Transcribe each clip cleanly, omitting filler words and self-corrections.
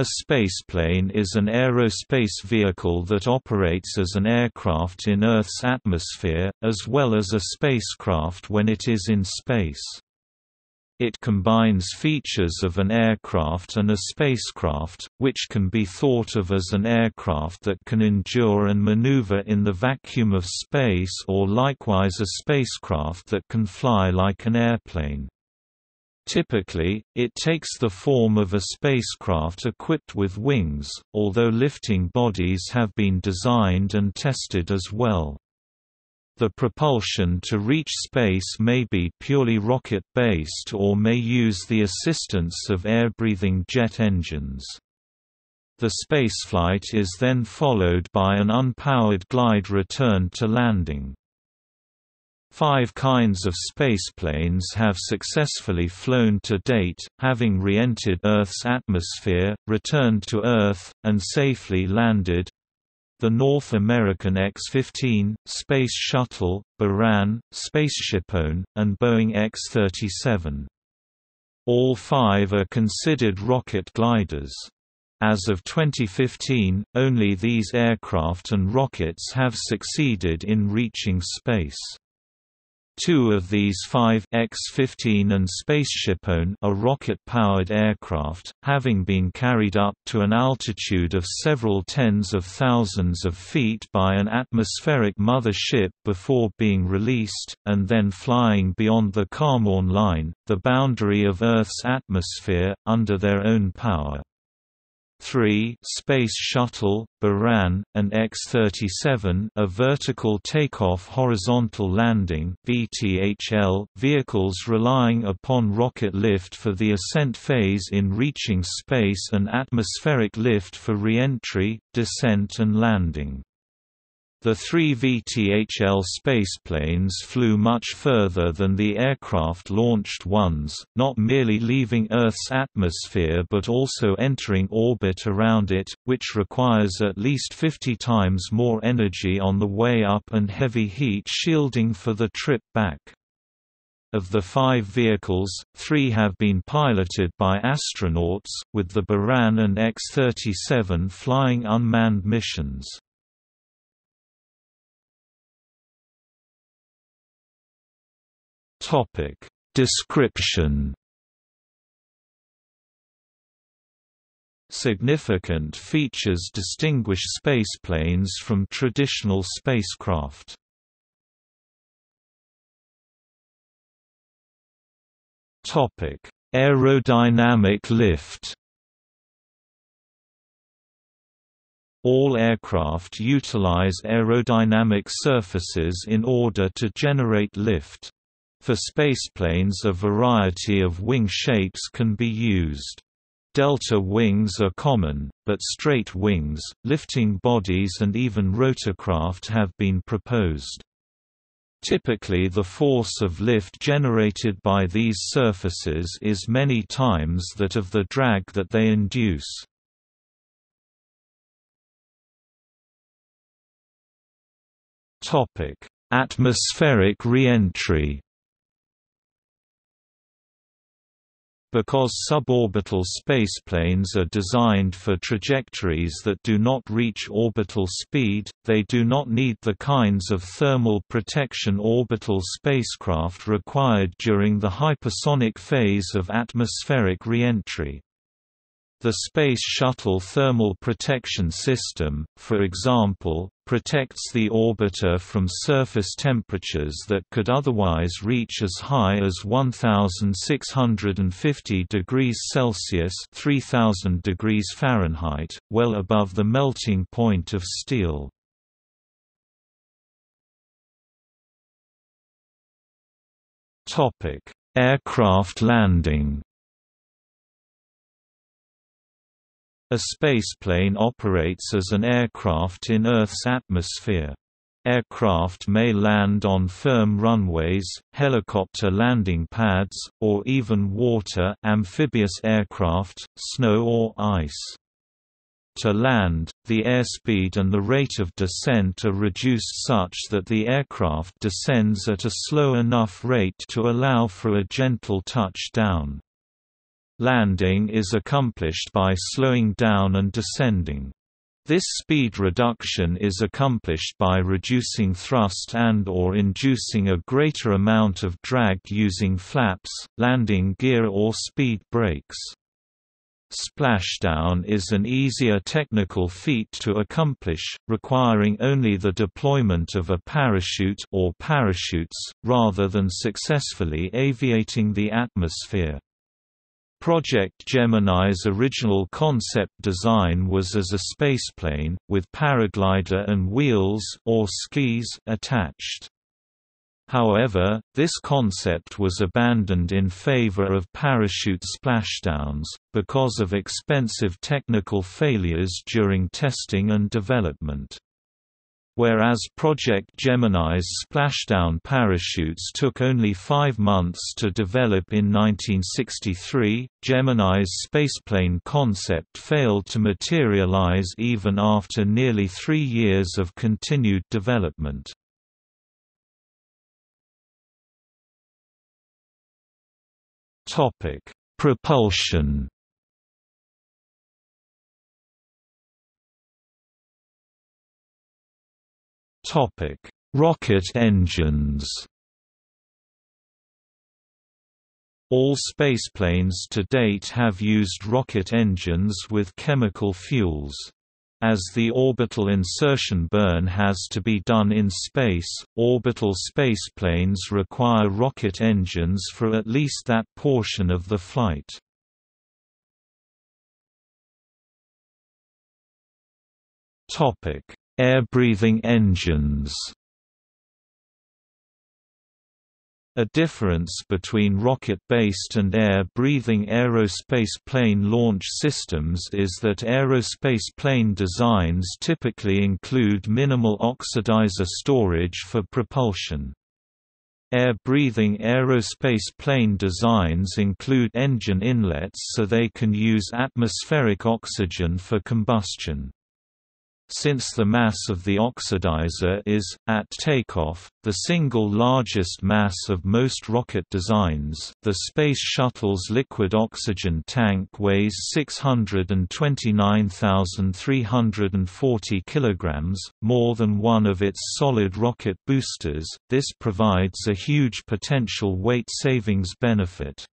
A spaceplane is an aerospace vehicle that operates as an aircraft in Earth's atmosphere, as well as a spacecraft when it is in space. It combines features of an aircraft and a spacecraft, which can be thought of as an aircraft that can endure and maneuver in the vacuum of space, or likewise a spacecraft that can fly like an airplane. Typically, it takes the form of a spacecraft equipped with wings, although lifting bodies have been designed and tested as well. The propulsion to reach space may be purely rocket-based or may use the assistance of air-breathing jet engines. The spaceflight is then followed by an unpowered glide return to landing. 5 kinds of spaceplanes have successfully flown to date, having re-entered Earth's atmosphere, returned to Earth, and safely landed: the North American X-15, Space Shuttle, Buran, SpaceshipOne, and Boeing X-37. All 5 are considered rocket gliders. As of 2015, only these aircraft and rockets have succeeded in reaching space. 2 of these 5, X-15 and SpaceshipOne, are rocket-powered aircraft, having been carried up to an altitude of several tens of thousands of feet by an atmospheric mothership before being released, and then flying beyond the Kármán line, the boundary of Earth's atmosphere, under their own power. 3, Space Shuttle, Buran, and X-37 are vertical takeoff horizontal landing (VTHL) vehicles relying upon rocket lift for the ascent phase in reaching space and atmospheric lift for re-entry, descent and landing. The 3 VTHL spaceplanes flew much further than the aircraft-launched ones, not merely leaving Earth's atmosphere but also entering orbit around it, which requires at least 50 times more energy on the way up and heavy heat shielding for the trip back. Of the 5 vehicles, 3 have been piloted by astronauts, with the Buran and X-37 flying unmanned missions. Description. Significant features distinguish spaceplanes from traditional spacecraft. Aerodynamic lift. All aircraft utilize aerodynamic surfaces in order to generate lift. For spaceplanes, a variety of wing shapes can be used. Delta wings are common, but straight wings, lifting bodies and even rotorcraft have been proposed. Typically the force of lift generated by these surfaces is many times that of the drag that they induce. Atmospheric re-entry. Because suborbital spaceplanes are designed for trajectories that do not reach orbital speed, they do not need the kinds of thermal protection orbital spacecraft required during the hypersonic phase of atmospheric re-entry. The Space Shuttle Thermal Protection System, for example, protects the orbiter from surface temperatures that could otherwise reach as high as 1,650 degrees Celsius (3,000 degrees Fahrenheit), well above the melting point of steel. Aircraft landing. A spaceplane operates as an aircraft in Earth's atmosphere. Aircraft may land on firm runways, helicopter landing pads, or even water, amphibious aircraft, snow or ice. To land, the airspeed and the rate of descent are reduced such that the aircraft descends at a slow enough rate to allow for a gentle touchdown. Landing is accomplished by slowing down and descending. This speed reduction is accomplished by reducing thrust and/or inducing a greater amount of drag using flaps, landing gear or speed brakes. Splashdown is an easier technical feat to accomplish, requiring only the deployment of a parachute or parachutes, rather than successfully aviating the atmosphere. Project Gemini's original concept design was as a spaceplane, with paraglider and wheels or skis attached. However, this concept was abandoned in favor of parachute splashdowns, because of expensive technical failures during testing and development. Whereas Project Gemini's splashdown parachutes took only 5 months to develop in 1963, Gemini's spaceplane concept failed to materialize even after nearly 3 years of continued development. Topic: Propulsion. Topic: Rocket engines. All spaceplanes to date have used rocket engines with chemical fuels. As the orbital insertion burn has to be done in space, orbital spaceplanes require rocket engines for at least that portion of the flight. Topic: Air-breathing engines. A difference between rocket-based and air-breathing aerospace plane launch systems is that aerospace plane designs typically include minimal oxidizer storage for propulsion. Air-breathing aerospace plane designs include engine inlets so they can use atmospheric oxygen for combustion. Since the mass of the oxidizer is, at takeoff, the single largest mass of most rocket designs, the Space Shuttle's liquid oxygen tank weighs 629,340 kg, more than one of its solid rocket boosters. This provides a huge potential weight savings benefit.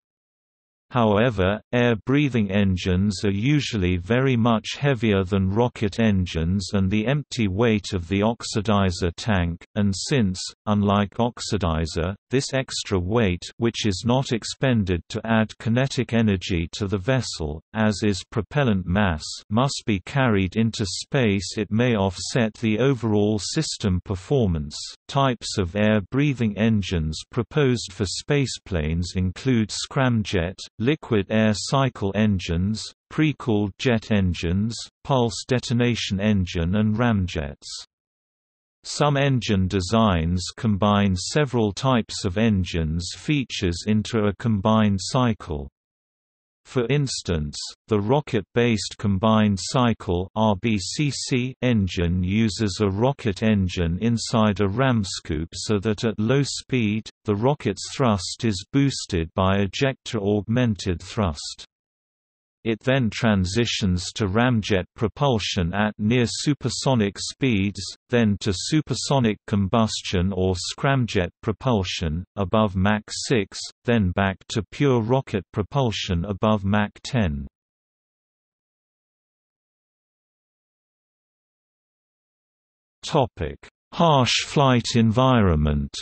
However, air-breathing engines are usually very much heavier than rocket engines and the empty weight of the oxidizer tank, and since, unlike oxidizer, this extra weight which is not expended to add kinetic energy to the vessel, as is propellant mass, must be carried into space. It may offset the overall system performance. Types of air-breathing engines proposed for spaceplanes include scramjet, liquid air cycle engines, pre-cooled jet engines, pulse detonation engine and ramjets. Some engine designs combine several types of engines' features into a combined cycle. For instance, the rocket-based combined cycle (RBCC) engine uses a rocket engine inside a ram scoop so that at low speed, the rocket's thrust is boosted by ejector-augmented thrust. It then transitions to ramjet propulsion at near supersonic speeds, then to supersonic combustion or scramjet propulsion, above Mach 6, then back to pure rocket propulsion above Mach 10. Harsh flight environment.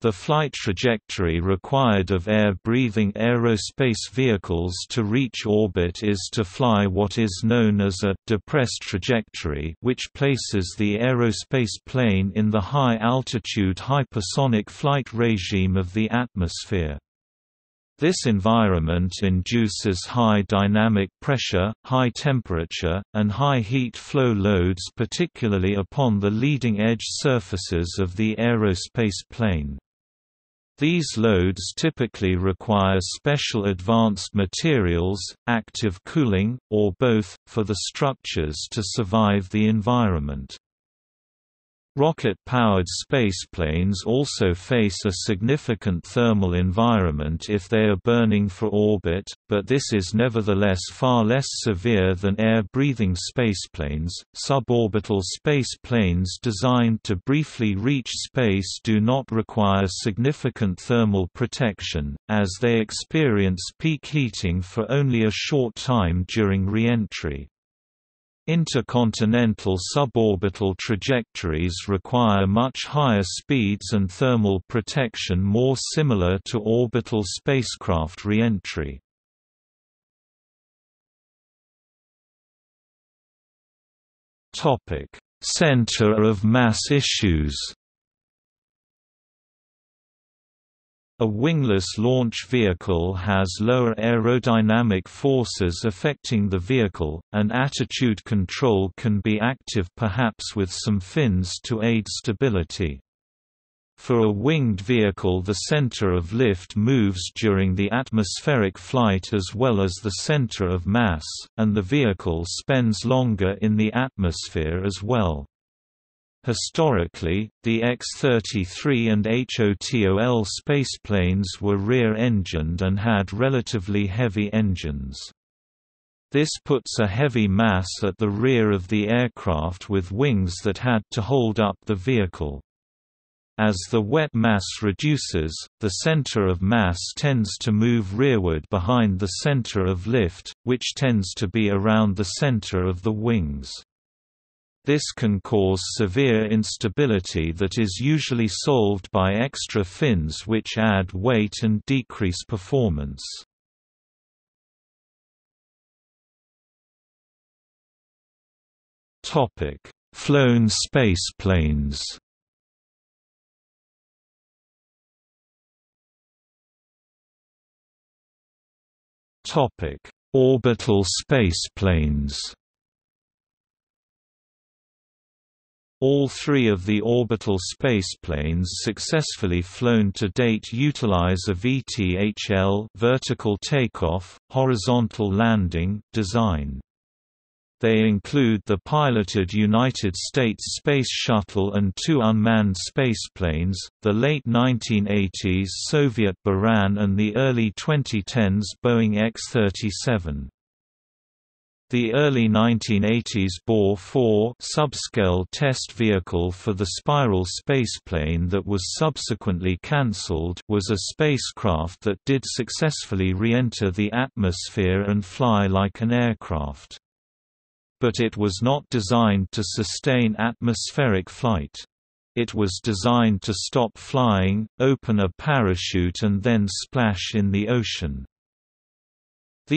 The flight trajectory required of air-breathing aerospace vehicles to reach orbit is to fly what is known as a «depressed trajectory», which places the aerospace plane in the high-altitude hypersonic flight regime of the atmosphere. This environment induces high dynamic pressure, high temperature, and high heat flow loads, particularly upon the leading-edge surfaces of the aerospace plane. These loads typically require special advanced materials, active cooling, or both, for the structures to survive the environment. Rocket-powered spaceplanes also face a significant thermal environment if they are burning for orbit, but this is nevertheless far less severe than air-breathing spaceplanes. Suborbital spaceplanes designed to briefly reach space do not require significant thermal protection, as they experience peak heating for only a short time during re-entry. Intercontinental suborbital trajectories require much higher speeds and thermal protection more similar to orbital spacecraft re-entry. Topic: Center of mass issues. A wingless launch vehicle has lower aerodynamic forces affecting the vehicle, and attitude control can be active perhaps with some fins to aid stability. For a winged vehicle the center of lift moves during the atmospheric flight as well as the center of mass, and the vehicle spends longer in the atmosphere as well. Historically, the X-33 and HOTOL spaceplanes were rear-engined and had relatively heavy engines. This puts a heavy mass at the rear of the aircraft with wings that had to hold up the vehicle. As the wet mass reduces, the center of mass tends to move rearward behind the center of lift, which tends to be around the center of the wings. This can cause severe instability that is usually solved by extra fins which add weight and decrease performance. Topic: Flown spaceplanes. Topic: Orbital spaceplanes. All three of the orbital spaceplanes successfully flown to date utilize a VTHL (vertical takeoff, horizontal landing) design. They include the piloted United States Space Shuttle and two unmanned spaceplanes, the late 1980s Soviet Buran and the early 2010s Boeing X-37. The early 1980s Bohr 4 subscale test vehicle for the spiral spaceplane that was subsequently cancelled was a spacecraft that did successfully re-enter the atmosphere and fly like an aircraft. But it was not designed to sustain atmospheric flight. It was designed to stop flying, open a parachute and then splash in the ocean.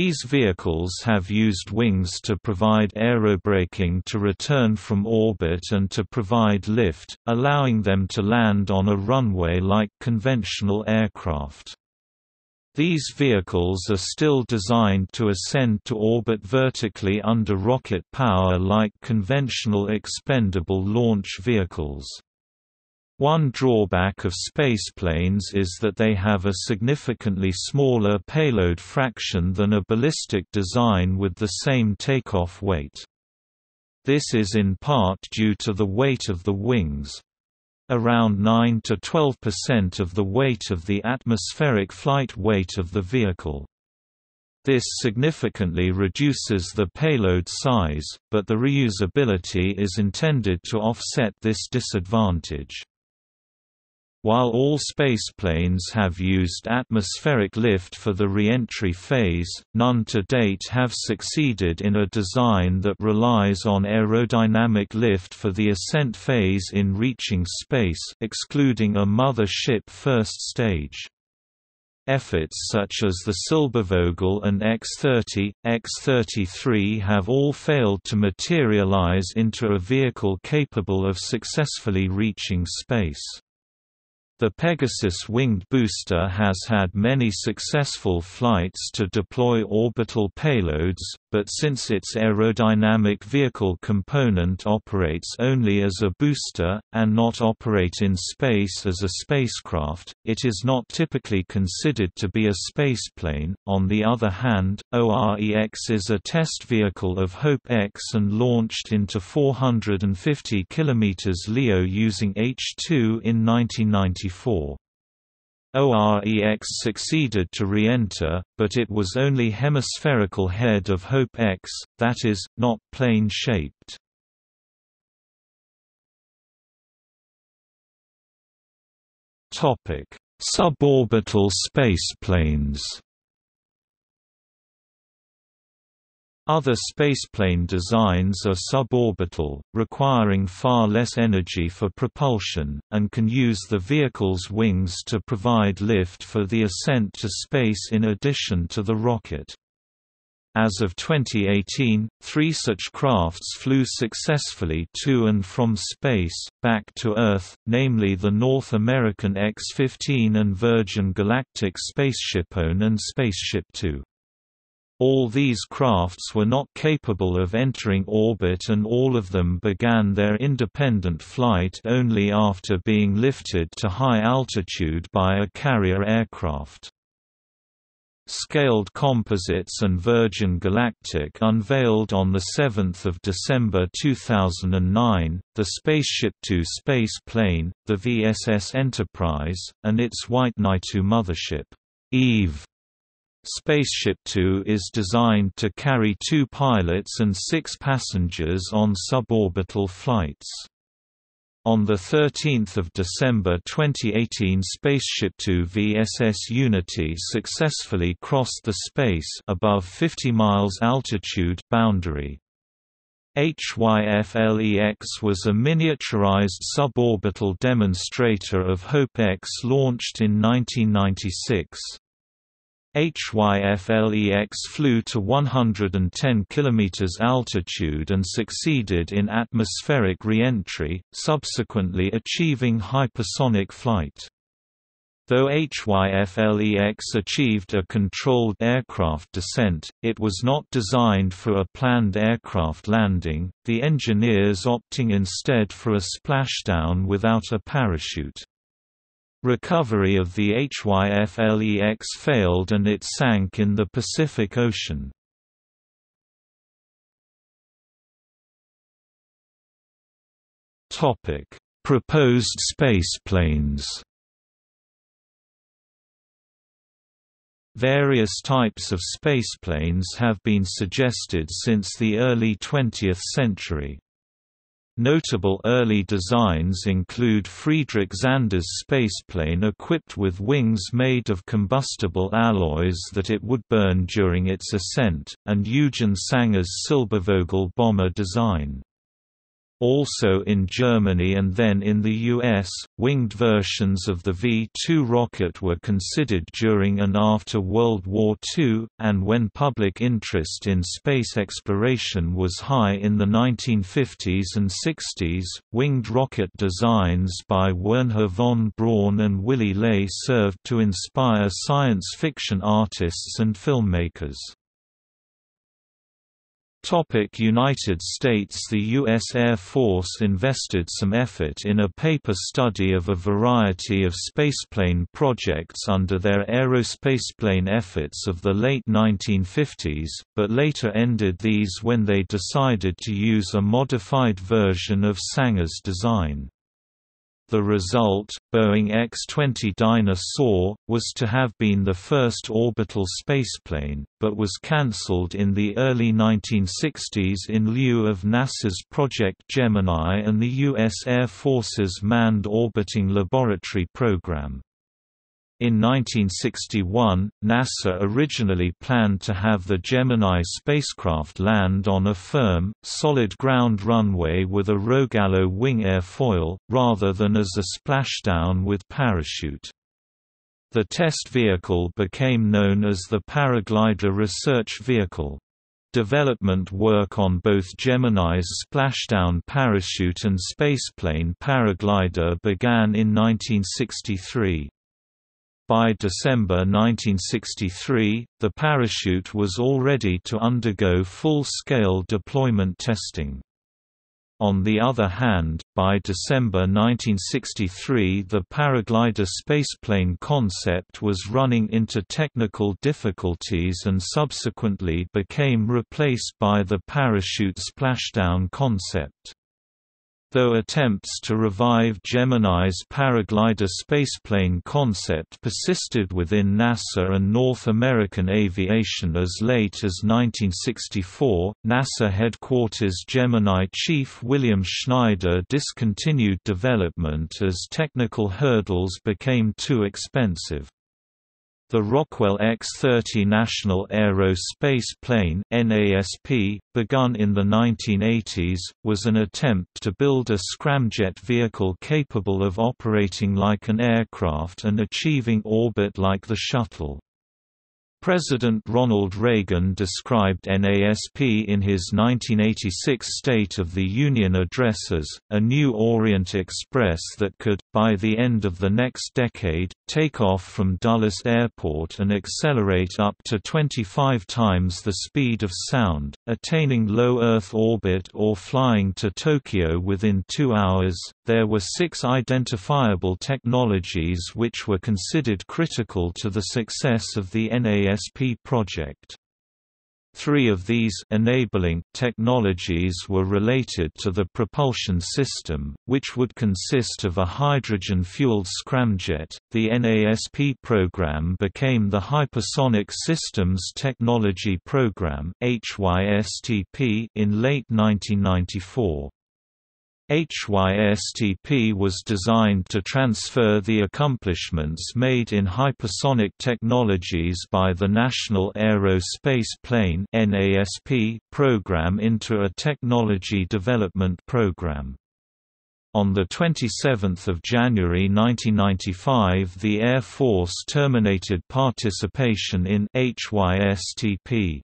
These vehicles have used wings to provide aerobraking to return from orbit and to provide lift, allowing them to land on a runway like conventional aircraft. These vehicles are still designed to ascend to orbit vertically under rocket power like conventional expendable launch vehicles. One drawback of spaceplanes is that they have a significantly smaller payload fraction than a ballistic design with the same takeoff weight. This is in part due to the weight of the wings, around 9 to 12% of the weight of the atmospheric flight weight of the vehicle. This significantly reduces the payload size, but the reusability is intended to offset this disadvantage. While all spaceplanes have used atmospheric lift for the re-entry phase, none to date have succeeded in a design that relies on aerodynamic lift for the ascent phase in reaching space, excluding a mother ship first stage. Efforts such as the Silbervogel and X-30, X-33 have all failed to materialize into a vehicle capable of successfully reaching space. The Pegasus winged booster has had many successful flights to deploy orbital payloads, but since its aerodynamic vehicle component operates only as a booster, and not operate in space as a spacecraft, it is not typically considered to be a spaceplane. On the other hand, OREX is a test vehicle of Hope X and launched into 450 km LEO using H2 in 1994. OREX succeeded to re-enter, but it was only hemispherical head of Hope X, that is, not plane-shaped. Suborbital spaceplanes. Other spaceplane designs are suborbital, requiring far less energy for propulsion, and can use the vehicle's wings to provide lift for the ascent to space in addition to the rocket. As of 2018, 3 such crafts flew successfully to and from space, back to Earth, namely the North American X-15 and Virgin Galactic SpaceshipOne and SpaceshipTwo. All these crafts were not capable of entering orbit, and all of them began their independent flight only after being lifted to high altitude by a carrier aircraft. Scaled Composites and Virgin Galactic unveiled on 7 December 2009, the SpaceshipTwo space plane, the VSS Enterprise, and its White Knight-2 mothership, Eve. SpaceshipTwo is designed to carry 2 pilots and 6 passengers on suborbital flights. On 13 December 2018, SpaceshipTwo VSS Unity successfully crossed the space above 50 miles altitude boundary. HYFLEX was a miniaturized suborbital demonstrator of Hope X launched in 1996. HYFLEX flew to 110 km altitude and succeeded in atmospheric re-entry, subsequently achieving hypersonic flight. Though HYFLEX achieved a controlled aircraft descent, it was not designed for a planned aircraft landing, the engineers opting instead for a splashdown without a parachute. Recovery of the HYFLEX failed and it sank in the Pacific Ocean. Proposed spaceplanes. Various types of spaceplanes have been suggested since the early 20th century. Notable early designs include Friedrich Zander's spaceplane equipped with wings made of combustible alloys that it would burn during its ascent, and Eugen Sanger's Silbervogel bomber design. Also in Germany and then in the US, winged versions of the V-2 rocket were considered during and after World War II, and when public interest in space exploration was high in the 1950s and 60s, winged rocket designs by Wernher von Braun and Willy Ley served to inspire science fiction artists and filmmakers. United States. The U.S. Air Force invested some effort in a paper study of a variety of spaceplane projects under their aerospaceplane efforts of the late 1950s, but later ended these when they decided to use a modified version of Sanger's design. The result, Boeing X-20 Dinosaur, was to have been the first orbital spaceplane, but was cancelled in the early 1960s in lieu of NASA's Project Gemini and the U.S. Air Force's Manned Orbiting Laboratory program. In 1961, NASA originally planned to have the Gemini spacecraft land on a firm, solid ground runway with a Rogallo wing airfoil, rather than as a splashdown with parachute. The test vehicle became known as the Paraglider Research Vehicle. Development work on both Gemini's splashdown parachute and spaceplane paraglider began in 1963. By December 1963, the parachute was all ready to undergo full-scale deployment testing. On the other hand, by December 1963 the paraglider spaceplane concept was running into technical difficulties and subsequently became replaced by the parachute splashdown concept. Though attempts to revive Gemini's paraglider spaceplane concept persisted within NASA and North American aviation as late as 1964, NASA headquarters Gemini chief William Schneider discontinued development as technical hurdles became too expensive. The Rockwell X-30 National Aerospace Plane (NASP), begun in the 1980s, was an attempt to build a scramjet vehicle capable of operating like an aircraft and achieving orbit like the shuttle. President Ronald Reagan described NASP in his 1986 State of the Union address as, a new Orient Express that could, by the end of the next decade, take off from Dulles Airport and accelerate up to 25 times the speed of sound, attaining low Earth orbit or flying to Tokyo within 2 hours. There were 6 identifiable technologies which were considered critical to the success of the NASP project. 3 of these enabling technologies were related to the propulsion system, which would consist of a hydrogen-fueled scramjet. The NASP program became the Hypersonic Systems Technology Program (HYSTP) in late 1994. HYSTP was designed to transfer the accomplishments made in hypersonic technologies by the National Aerospace Plane (NASP) program into a technology development program. On 27 January 1995 the Air Force terminated participation in HYSTP.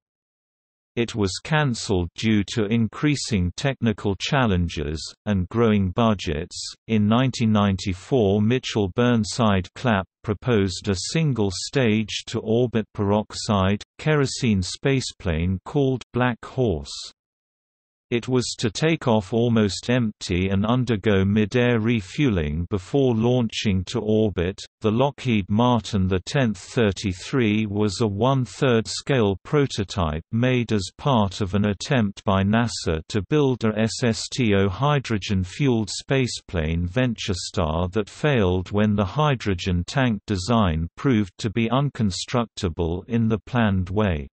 It was cancelled due to increasing technical challenges and growing budgets. In 1994, Mitchell Burnside Clapp proposed a single stage to orbit peroxide kerosene spaceplane called Black Horse. It was to take off almost empty and undergo mid-air refueling before launching to orbit. The Lockheed Martin X-33 was a 1/3 scale prototype made as part of an attempt by NASA to build a SSTO hydrogen-fueled spaceplane VentureStar that failed when the hydrogen tank design proved to be unconstructable in the planned way.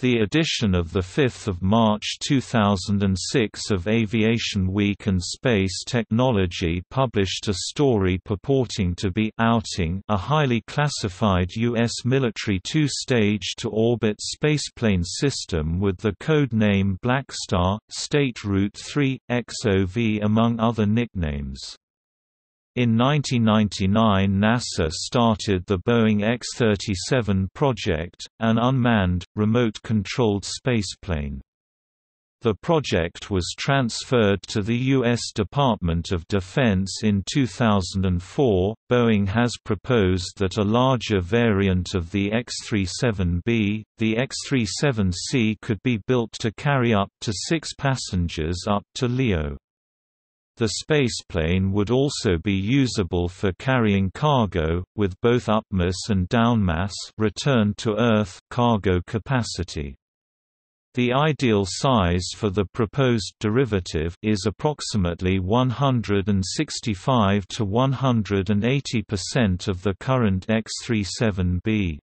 The edition of 5 March 2006 of Aviation Week and Space Technology published a story purporting to be outing a highly classified U.S. military 2-stage-to-orbit spaceplane system with the code name Black Star, State Route 3, XOV among other nicknames. In 1999 NASA started the Boeing X-37 project, an unmanned, remote-controlled spaceplane. The project was transferred to the U.S. Department of Defense in 2004. Boeing has proposed that a larger variant of the X-37B, the X-37C, could be built to carry up to 6 passengers up to LEO. The spaceplane would also be usable for carrying cargo, with both upmass and downmass return to Earth cargo capacity. The ideal size for the proposed derivative is approximately 165 to 180% of the current X-37B.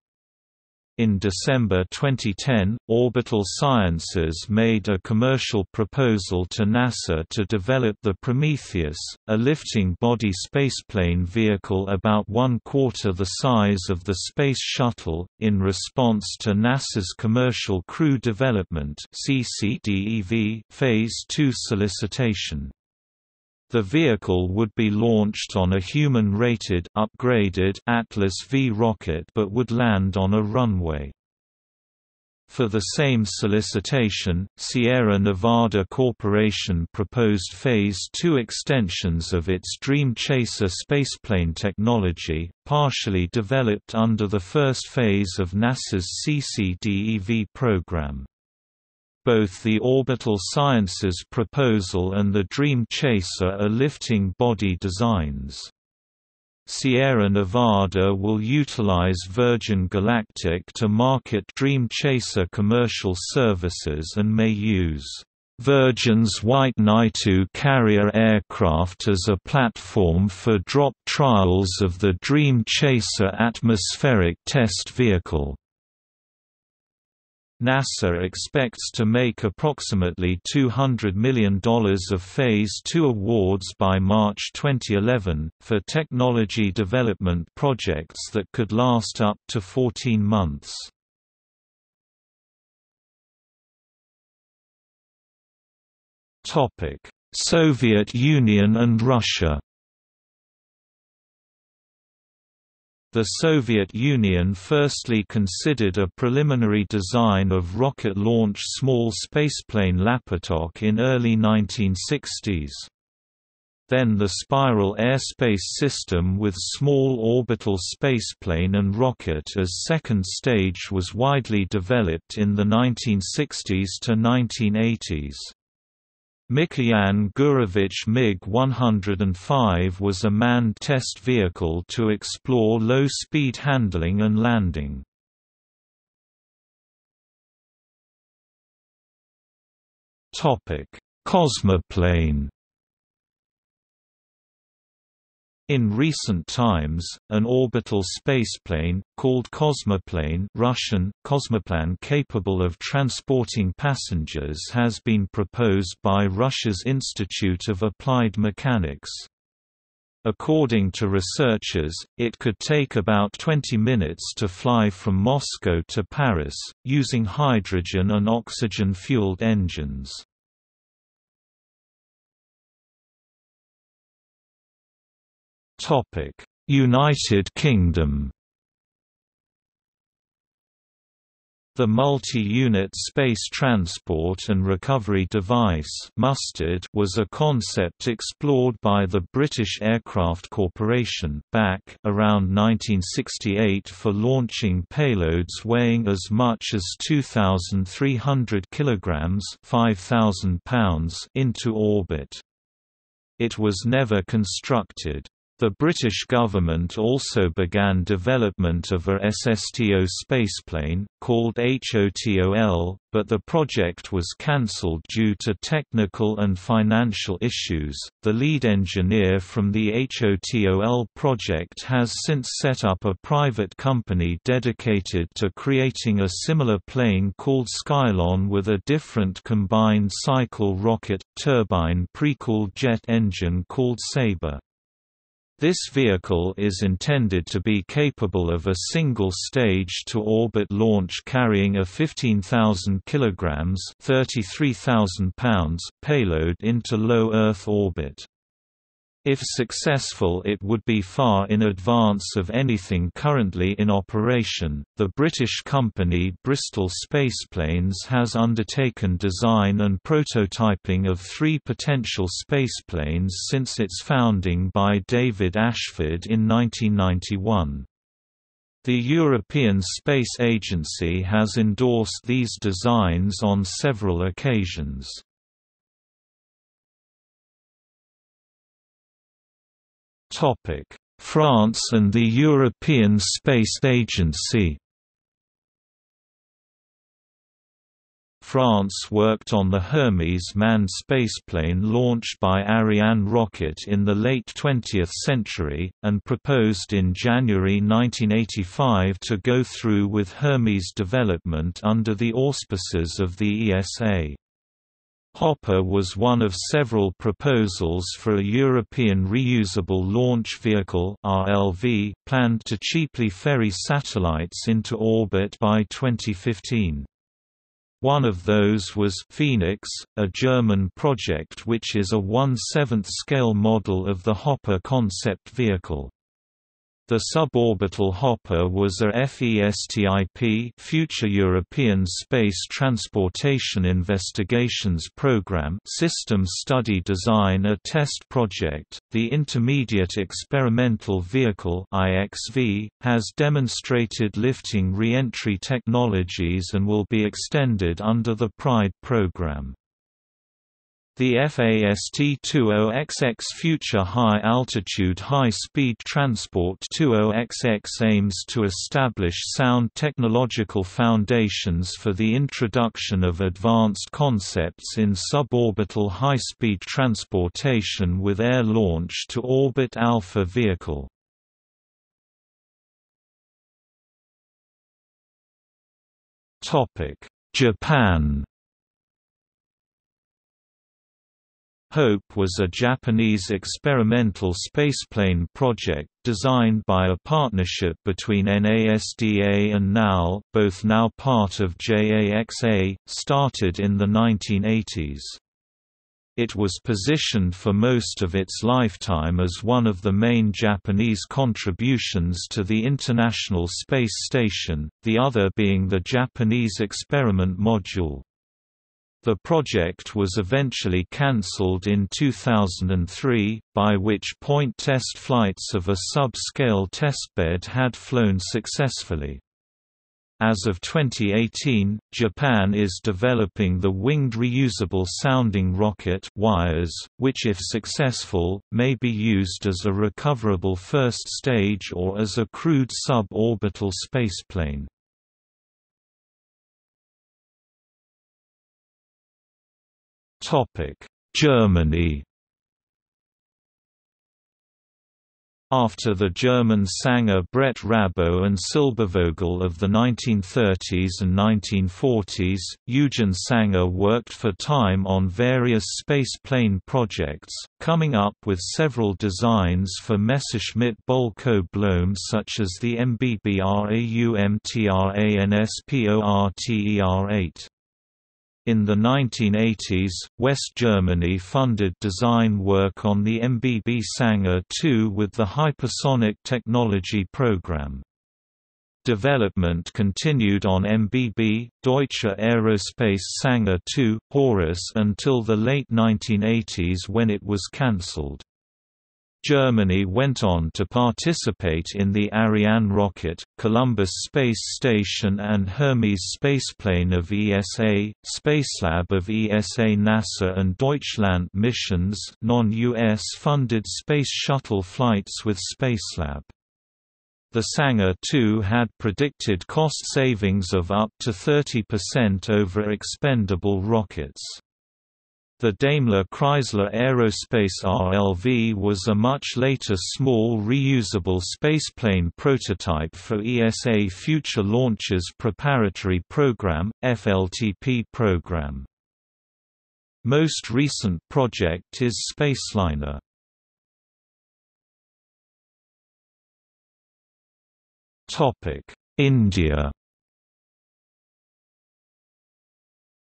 In December 2010, Orbital Sciences made a commercial proposal to NASA to develop the Prometheus, a lifting-body spaceplane vehicle about 1/4 the size of the Space Shuttle, in response to NASA's Commercial Crew Development (CCDEV) Phase 2 solicitation. The vehicle would be launched on a human-rated, upgraded Atlas V rocket but would land on a runway. For the same solicitation, Sierra Nevada Corporation proposed Phase 2 extensions of its Dream Chaser spaceplane technology, partially developed under the first phase of NASA's CCDEV program. Both the Orbital Sciences proposal and the Dream Chaser are lifting body designs. Sierra Nevada will utilize Virgin Galactic to market Dream Chaser commercial services and may use Virgin's White Knight-2 carrier aircraft as a platform for drop trials of the Dream Chaser atmospheric test vehicle. NASA expects to make approximately $200 million of Phase 2 awards by March 2011, for technology development projects that could last up to 14 months. Soviet Union and Russia. The Soviet Union firstly considered a preliminary design of rocket-launched small spaceplane Lapotok in early 1960s. Then the spiral airspace system with small orbital spaceplane and rocket as second stage was widely developed in the 1960s to 1980s. Mikoyan Gurevich MiG-105 was a manned test vehicle to explore low-speed handling and landing. Cosmoplane. In recent times, an orbital spaceplane, called Cosmoplane (Russian Cosmoplan) capable of transporting passengers has been proposed by Russia's Institute of Applied Mechanics. According to researchers, it could take about 20 minutes to fly from Moscow to Paris, using hydrogen and oxygen-fueled engines. United Kingdom. The Multi-Unit Space Transport and Recovery Device (Mustard) was a concept explored by the British Aircraft Corporation (BAC) around 1968 for launching payloads weighing as much as 2,300 kilograms (5,000 pounds) into orbit. It was never constructed. The British government also began development of a SSTO spaceplane, called HOTOL, but the project was cancelled due to technical and financial issues. The lead engineer from the HOTOL project has since set up a private company dedicated to creating a similar plane called Skylon with a different combined cycle rocket turbine pre-cooled jet engine called Sabre. This vehicle is intended to be capable of a single stage-to-orbit launch carrying a 15,000 kg (33,000 pounds) payload into low Earth orbit. If successful, it would be far in advance of anything currently in operation. The British company Bristol Spaceplanes has undertaken design and prototyping of three potential spaceplanes since its founding by David Ashford in 1991. The European Space Agency has endorsed these designs on several occasions. France and the European Space Agency. France worked on the Hermes manned spaceplane launched by Ariane rocket in the late 20th century, and proposed in January 1985 to go through with Hermes development under the auspices of the ESA. Hopper was one of several proposals for a European reusable launch vehicle (RLV) planned to cheaply ferry satellites into orbit by 2015. One of those was Phoenix, a German project which is a 1/7 scale model of the Hopper concept vehicle. The suborbital Hopper was a FESTIP Future European Space Transportation Investigations Programme system study design a test project. The Intermediate Experimental Vehicle (IXV) has demonstrated lifting re-entry technologies and will be extended under the PRIDE programme. The FAST-20XX Future High-Altitude High-Speed Transport 20XX aims to establish sound technological foundations for the introduction of advanced concepts in suborbital high-speed transportation with air launch to orbit Alpha vehicle. Japan. Hope was a Japanese experimental spaceplane project designed by a partnership between NASDA and NAL, both now part of JAXA, started in the 1980s. It was positioned for most of its lifetime as one of the main Japanese contributions to the International Space Station, the other being the Japanese Experiment Module. The project was eventually cancelled in 2003, by which point test flights of a sub-scale testbed had flown successfully. As of 2018, Japan is developing the winged reusable sounding rocket wires, which if successful, may be used as a recoverable first stage or as a crewed sub-orbital spaceplane. Germany. After the German Sanger Brett Rabow and Silbervogel of the 1930s and 1940s, Eugen Sanger worked for Time on various spaceplane projects, coming up with several designs for Messerschmitt-Bohlkow-Blohm such as the MBBRAUMTRANSPORTER8. In the 1980s, West Germany funded design work on the MBB Sanger II with the Hypersonic Technology Program. Development continued on MBB, Deutsche Aerospace Sanger II, Horus until the late 1980s when it was cancelled. Germany went on to participate in the Ariane rocket, Columbus Space Station and Hermes spaceplane of ESA, Spacelab of ESA, NASA and Deutschland missions, non-US funded Space Shuttle flights with Spacelab. The Sanger II had predicted cost savings of up to 30% over expendable rockets. The Daimler-Chrysler Aerospace RLV was a much later small reusable spaceplane prototype for ESA Future Launches Preparatory Program, FLTP program. Most recent project is Spaceliner. India.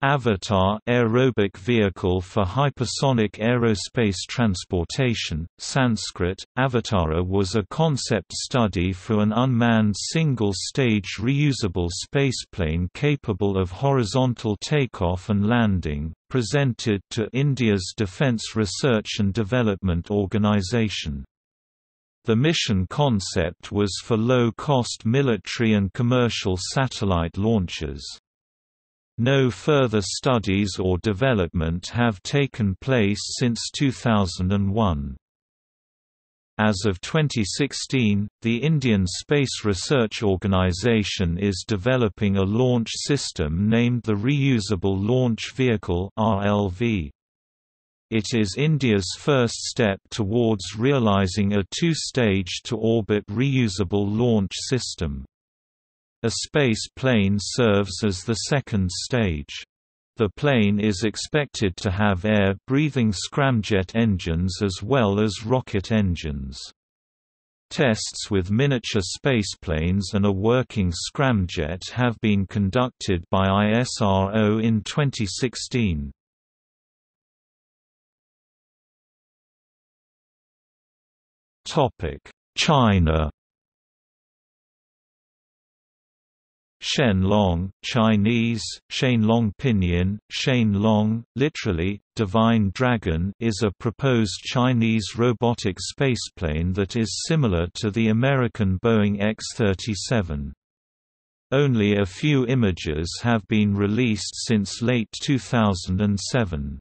Avatar aerobic vehicle for hypersonic aerospace transportation, Sanskrit, Avatara was a concept study for an unmanned single-stage reusable spaceplane capable of horizontal takeoff and landing, presented to India's Defence Research and Development Organisation. The mission concept was for low-cost military and commercial satellite launches. No further studies or development have taken place since 2001. As of 2016, the Indian Space Research Organisation is developing a launch system named the Reusable Launch Vehicle (RLV). It is India's first step towards realising a two-stage-to-orbit reusable launch system. A space plane serves as the second stage. The plane is expected to have air-breathing scramjet engines as well as rocket engines. Tests with miniature spaceplanes and a working scramjet have been conducted by ISRO in 2016. China. Shenlong, Chinese, Shenlong Pinyin, Shenlong, literally, Divine Dragon, is a proposed Chinese robotic spaceplane that is similar to the American Boeing X-37. Only a few images have been released since late 2007.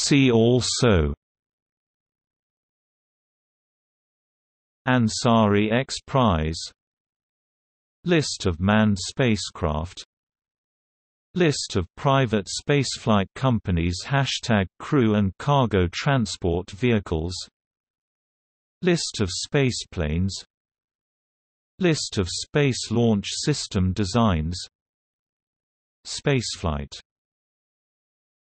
See also: Ansari X Prize, List of manned spacecraft, List of private spaceflight companies, # crew and cargo transport vehicles, List of spaceplanes, List of space launch system designs, Spaceflight.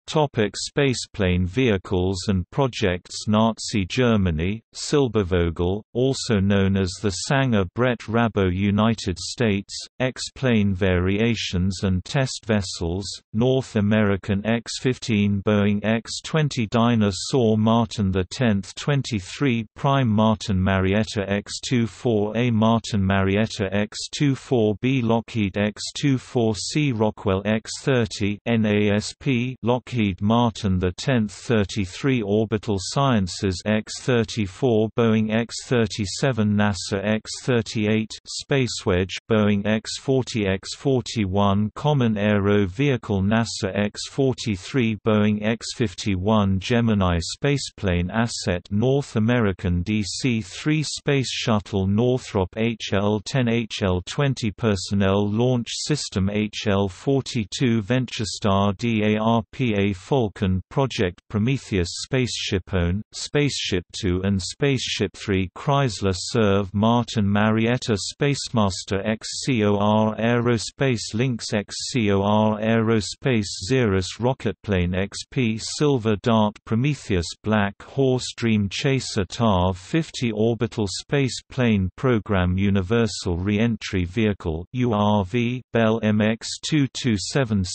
Topic: Spaceplane vehicles and projects. Nazi Germany, Silbervogel, also known as the Sanger-Brett Rabo. United States, X-plane variations and test vessels, North American X-15, Boeing X-20, Dinosaur Martin X, 23 Prime Martin Marietta X-24A, Martin Marietta X-24B, Lockheed X-24C, Rockwell X-30, NASP, Lockheed Martin X, 33 Orbital Sciences X-34, Boeing X-37, NASA X-38, Spacewedge, Boeing X-40, X-41, Common Aero Vehicle, NASA X-43, Boeing X-51, Gemini Spaceplane Asset, North American DC-3 Space Shuttle, Northrop HL-10, HL-20 Personnel Launch System, HL-42 VentureStar, DARPA Falcon Project, Prometheus, SpaceshipOne, SpaceshipTwo and SpaceshipThree, Chrysler Serve, Martin Marietta, Spacemaster, XCOR Aerospace, Lynx, XCOR Aerospace, Xeris Rocketplane, XP Silver Dart, Prometheus, Black Horse, Dream Chaser, TARV 50 Orbital Spaceplane Program, Universal Reentry Vehicle, URV, Bell MX-2276,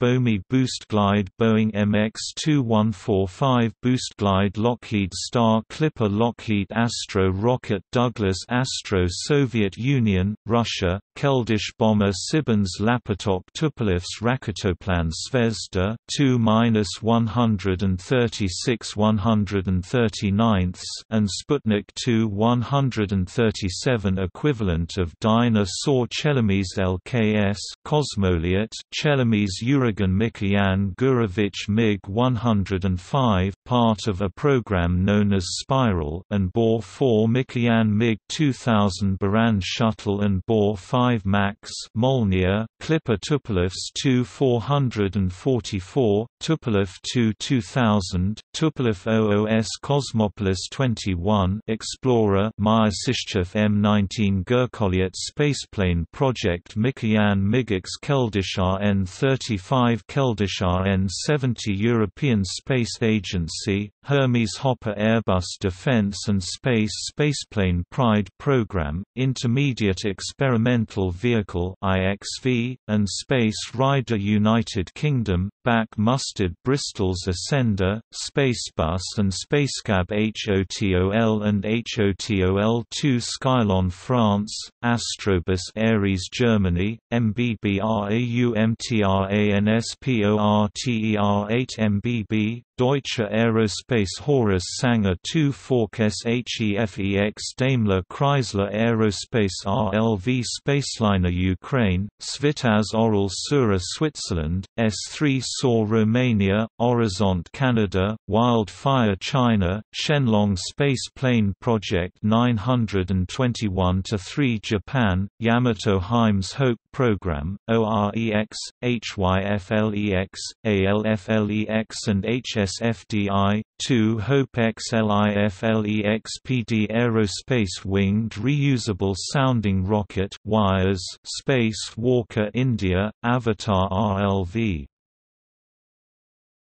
Bomi Boost Glide, Boeing MX-2145 Boost Glide, Lockheed Star Clipper, Lockheed Astro Rocket, Douglas Astro, Soviet Union, Russia, Keldysh Bomber, Sibbons, Lapotok, Tupolev's Raketoplan, Zvezda 2-136 139ths and Sputnik 2-137, equivalent of Dinosaur, Chelemys LKS, Cosmoliot, Chelemys Uragan, Mikoyan Gurevich, MiG-105, part of a program known as Spiral, and Boar 4 Mikoyan, MiG-2000 Buran Shuttle and Boar 5 Max, Molniya, Clipper, Tupolev's Tu-444, Tupolev Tu-2000, Tupolev OOS, Cosmopolis 21, Explorer, Myasishchev M-19, Gurkolyat Spaceplane Project, Mikoyan, MiGX, Keldysh RN-35, Keldysh RN-70, European Space Agency, Hermes, Hopper, Airbus Defence and Space, Spaceplane Pride Program, Intermediate Experimental Vehicle (IXV), and Space Rider, United Kingdom, Back Mustard, Bristol's Ascender, Spacebus and Spacecab, HOTOL and HOTOL2, Skylon France, Astrobus, Ares Germany, MBBRAU, MTRANSPOR TER8MBB, Deutsche Aerospace, Horus, Sanger 2, Forkes, HEFEX, Daimler, Chrysler Aerospace, RLV, Spaceliner, Ukraine, Svitaz, Oral Sura, Switzerland, S3 Saw, Romania, Horizont, Canada, Wildfire, China, Shenlong Spaceplane Project 921-3, Japan, Yamato Himes Hope Program, OREX, HYFLEX, ALFLEX and HSFDI, 2 Hope X, LIFLEX, PD Aerospace Winged Reusable Sounding Rocket, Wires, Space Walker India, Avatar RLV.